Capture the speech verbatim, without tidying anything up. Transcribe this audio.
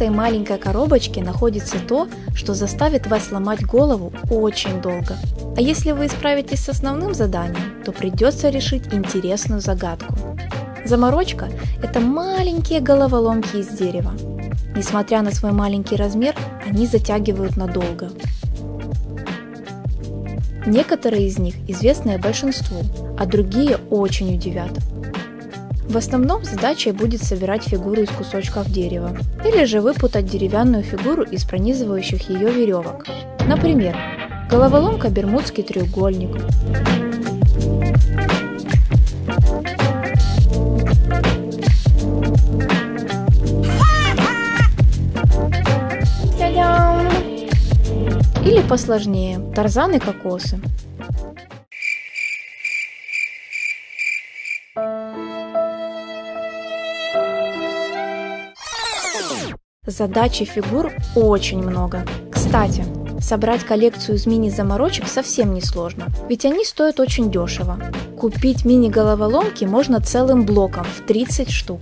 этой маленькой коробочке находится то, что заставит вас ломать голову очень долго. А если вы справитесь с основным заданием, то придется решить интересную загадку. Заморочка – это маленькие головоломки из дерева. Несмотря на свой маленький размер, они затягивают надолго. Некоторые из них известны большинству, а другие очень удивят. В основном задачей будет собирать фигуру из кусочков дерева, или же выпутать деревянную фигуру из пронизывающих ее веревок. Например, головоломка «Бермудский треугольник». Или посложнее – «Тарзан и кокосы». Задачи фигур очень много. Кстати, собрать коллекцию из мини-заморочек совсем не сложно, ведь они стоят очень дешево. Купить мини-головоломки можно целым блоком в тридцать штук.